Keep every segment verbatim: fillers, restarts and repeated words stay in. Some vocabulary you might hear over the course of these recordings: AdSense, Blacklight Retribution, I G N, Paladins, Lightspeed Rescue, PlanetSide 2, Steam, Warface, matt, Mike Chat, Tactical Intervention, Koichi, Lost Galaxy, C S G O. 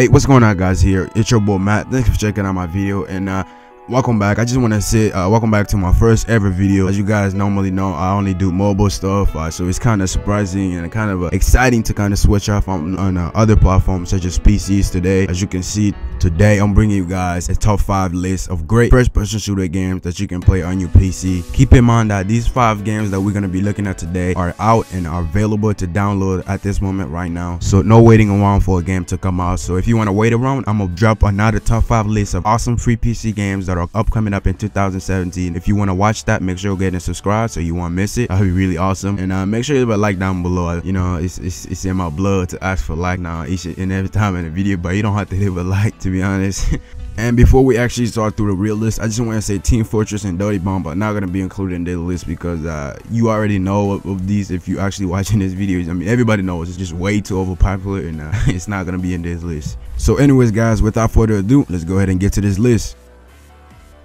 Hey, what's going on, guys? Here it's your boy Matt. Thanks for checking out my video, and uh welcome back. I just want to say uh welcome back to my first ever video. As you guys normally know, I only do mobile stuff, uh, so it's kind of surprising and kind of uh, exciting to kind of switch off on, on uh, other platforms such as P Cs today. As you can see, today I'm bringing you guys a top five list of great first person shooter games that you can play on your P C. Keep in mind that these five games that we're going to be looking at today are out and are available to download at this moment right now, so no waiting around for a game to come out. So if you want to wait around, I'm gonna drop another top five list of awesome free P C games that are up coming up in two thousand seventeen. If you want to watch that, make sure you get and subscribe so you won't miss it. That'll be really awesome. And uh make sure you leave a like down below. You know, it's it's, it's in my blood to ask for like now each and every time in the video, but you don't have to leave a like, to be honest. And before we actually start through the real list, I just want to say Team Fortress and Dirty Bomb are not going to be included in the list because uh, you already know of, of these if you're actually watching this video. I mean, everybody knows it's just way too overpopular, and uh, it's not going to be in this list. So anyways, guys, without further ado, let's go ahead and get to this list.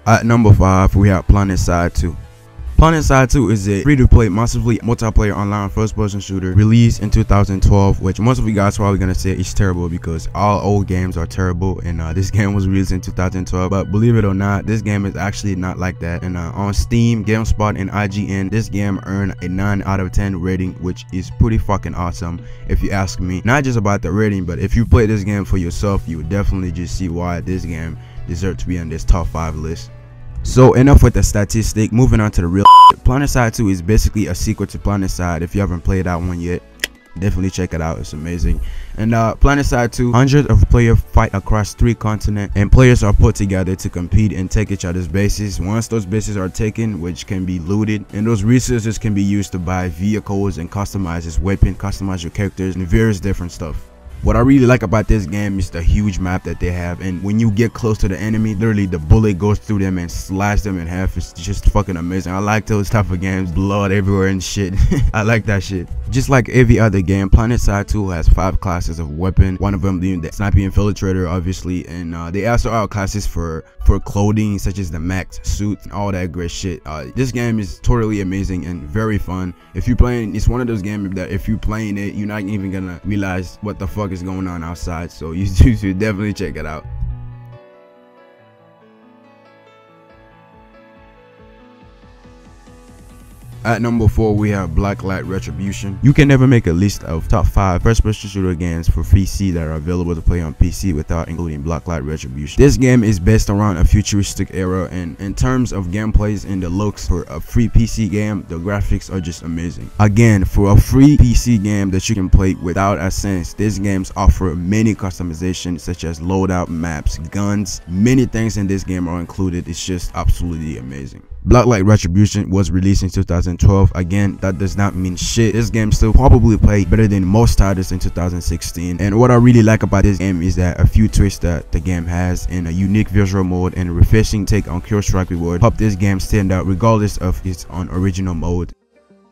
At number five, we have PlanetSide two. PlanetSide two is a free-to-play, massively multiplayer online first-person shooter released in two thousand twelve, which most of you guys are probably gonna say is terrible because all old games are terrible, and uh, this game was released in two thousand twelve. But believe it or not, this game is actually not like that. And uh, on Steam, GameSpot, and I G N, this game earned a nine out of ten rating, which is pretty fucking awesome if you ask me. Not just about the rating, but if you play this game for yourself, you would definitely just see why this game deserves to be on this top five list. So enough with the statistic, moving on to the real shit. PlanetSide two is basically a sequel to PlanetSide. If you haven't played that one yet, definitely check it out, it's amazing. And uh PlanetSide two, hundreds of players fight across three continents, and players are put together to compete and take each other's bases. Once those bases are taken, which can be looted, and those resources can be used to buy vehicles and customize his weapon, customize your characters, and various different stuff. What I really like about this game is the huge map that they have, and when you get close to the enemy, literally the bullet goes through them and slices them in half. It's just fucking amazing. I like those type of games, blood everywhere and shit. I like that shit. Just like every other game, PlanetSide two has five classes of weapon, one of them being the Sniper Infiltrator, obviously, and uh, they also have classes for for clothing such as the max suit and all that great shit. Uh, this game is totally amazing and very fun. If you're playing, it's one of those games that if you're playing it, you're not even gonna realize what the fuck is going on outside, so you should definitely check it out. At number four, we have Blacklight Retribution. You can never make a list of top five first-person shooter games for P C that are available to play on P C without including Blacklight Retribution. This game is based around a futuristic era, and in terms of gameplays and the looks for a free P C game, the graphics are just amazing. Again, for a free P C game that you can play without AdSense, these games offer many customizations such as loadout, maps, guns, many things in this game are included. It's just absolutely amazing. Blacklight Retribution was released in two thousand twelve. Again, that does not mean shit. This game still probably played better than most titles in two thousand sixteen. And what I really like about this game is that a few twists that the game has, in a unique visual mode and a refreshing take on kill strike reward, help this game stand out regardless of its unoriginal mode.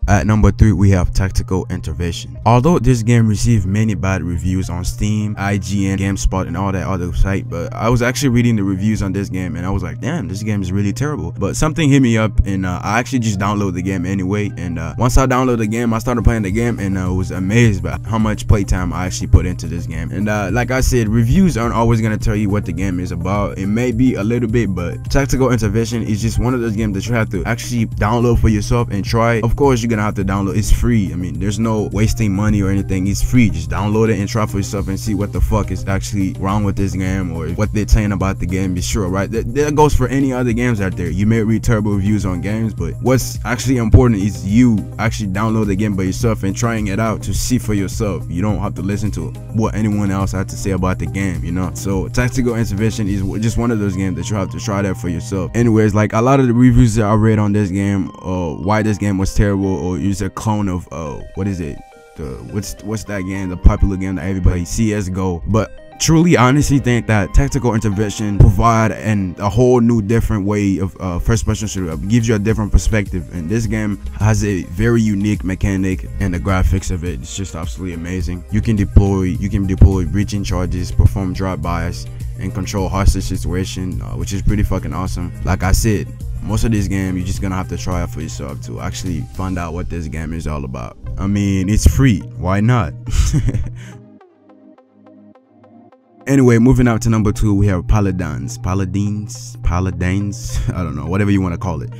At number three, we have Tactical Intervention. Although this game received many bad reviews on Steam, I G N, GameSpot, and all that other site, but I was actually reading the reviews on this game and I was like, damn, this game is really terrible. But something hit me up, and uh, I actually just downloaded the game anyway, and uh, once I downloaded the game, I started playing the game, and I uh, was amazed by how much playtime I actually put into this game. And uh, like I said, reviews aren't always going to tell you what the game is about. It may be a little bit, but Tactical Intervention is just one of those games that you have to actually download for yourself and try. Of course, you have to download, it's free. I mean, there's no wasting money or anything, it's free. Just download it and try for yourself and see what the fuck is actually wrong with this game or what they're saying about the game. Be sure, right? That, that goes for any other games out there. You may read terrible reviews on games, but what's actually important is you actually download the game by yourself and trying it out to see for yourself. You don't have to listen to what anyone else had to say about the game, you know? So Tactical Intervention is just one of those games that you have to try that for yourself. Anyways, like a lot of the reviews that I read on this game, uh, why this game was terrible, or use a clone of uh what is it the what's what's that game, the popular game that everybody, C S G O. But truly, I honestly think that Tactical Intervention provide and a whole new different way of uh, first person shooter. It gives you a different perspective, and this game has a very unique mechanic, and the graphics of it is just absolutely amazing. You can deploy, you can deploy breaching charges, perform drop buys, and control hostage situation, uh, which is pretty fucking awesome. Like I said, most of this game you're just gonna have to try it for yourself to actually find out what this game is all about. I mean, it's free, why not? Anyway, moving out to number two, we have Paladins, Paladins, Paladins, I don't know, whatever you want to call it.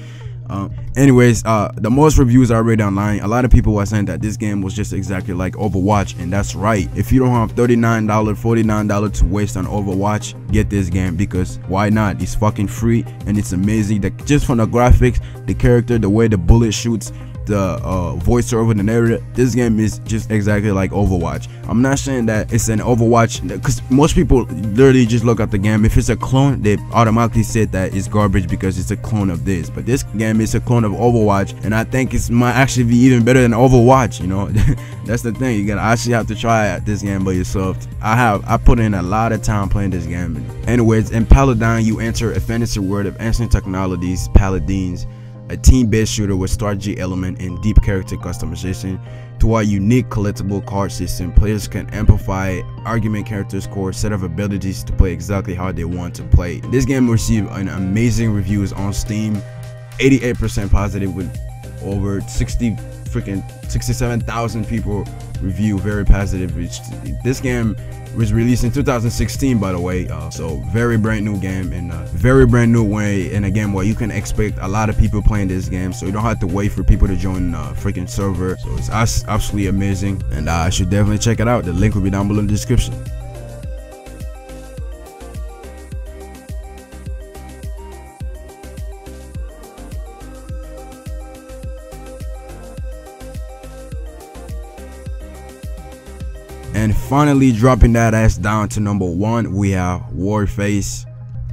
Uh, anyways, uh, the most reviews I read online, a lot of people were saying that this game was just exactly like Overwatch, and that's right. If you don't have thirty-nine dollars, forty-nine dollars to waste on Overwatch, get this game, because why not? It's fucking free, and it's amazing. The, just from the graphics, the character, the way the bullet shoots, the uh, voiceover and the narrator, this game is just exactly like Overwatch. I'm not saying that it's an Overwatch, because most people literally just look at the game. If it's a clone, they automatically say that it's garbage because it's a clone of this. But this game is a clone of Overwatch, and I think it might actually be even better than Overwatch. You know, that's the thing. You gotta actually have to try out this game by yourself. I have. I put in a lot of time playing this game. Anyways, in Paladin, you enter a fantasy world of ancient technologies, Paladins, a team-based shooter with strategy element and deep character customization. Through our unique collectible card system, players can amplify argument characters' core set of abilities to play exactly how they want to play. This game received an amazing reviews on Steam, eighty-eight percent positive with over sixty freaking sixty-seven thousand people review very positive. This game was released in two thousand sixteen, by the way, uh, so very brand new game, and a very brand new way, in a game where you can expect a lot of people playing this game, so you don't have to wait for people to join a freaking server. So it's absolutely amazing, and I should definitely check it out. The link will be down below in the description. And finally, dropping that ass down to number one, we have Warface.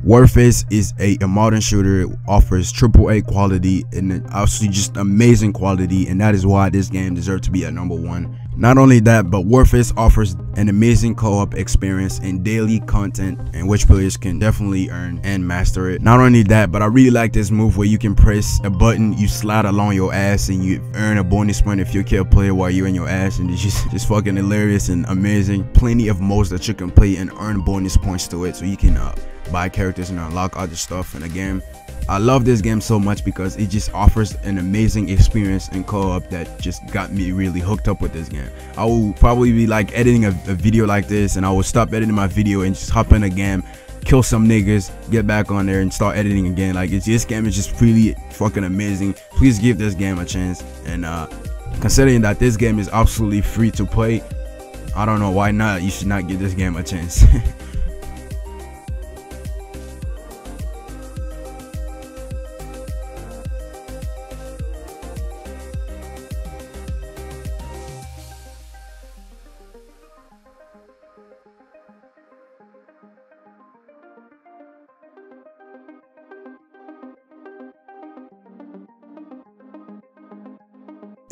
Warface is a, a modern shooter. It offers triple A quality and obviously just amazing quality, and that is why this game deserves to be at number one. Not only that, but Warface offers an amazing co-op experience and daily content, and which players can definitely earn and master it. Not only that, but I really like this move where you can press a button, you slide along your ass, and you earn a bonus point if you kill a player while you're in your ass, and it's just, just fucking hilarious and amazing. Plenty of modes that you can play and earn bonus points to it, so you can uh, buy characters and unlock other stuff in the game. I love this game so much because it just offers an amazing experience and co-op that just got me really hooked up with this game. I will probably be like editing a, a video like this, and I will stop editing my video and just hop in a game, kill some niggas, get back on there and start editing again. Like, it's, this game is just really fucking amazing. Please give this game a chance, and uh, considering that this game is absolutely free to play, I don't know why not. You should not give this game a chance.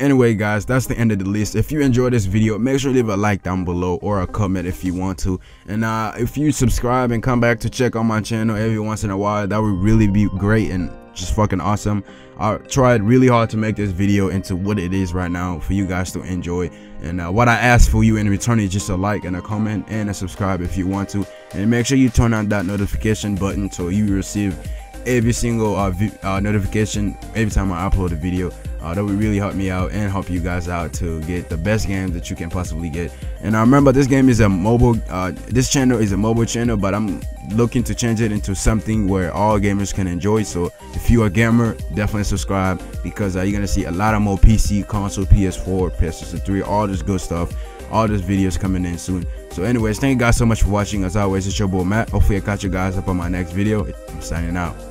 Anyway guys, that's the end of the list. If you enjoyed this video, make sure to leave a like down below or a comment if you want to, and uh if you subscribe and come back to check on my channel every once in a while, that would really be great and just fucking awesome. I tried really hard to make this video into what it is right now for you guys to enjoy, and uh, what I ask for you in return is just a like and a comment and a subscribe if you want to, and make sure you turn on that notification button so you receive every single uh, uh, notification every time I upload a video. Uh, that would really help me out and help you guys out to get the best game that you can possibly get. And I remember this game is a mobile, uh, this channel is a mobile channel, but I'm looking to change it into something where all gamers can enjoy. So if you're a gamer, definitely subscribe, because uh, you're going to see a lot of more P C, console, P S four, P S three, all this good stuff, all these videos coming in soon. So anyways, thank you guys so much for watching. As always, it's your boy Matt. Hopefully I catch you guys up on my next video. I'm signing out.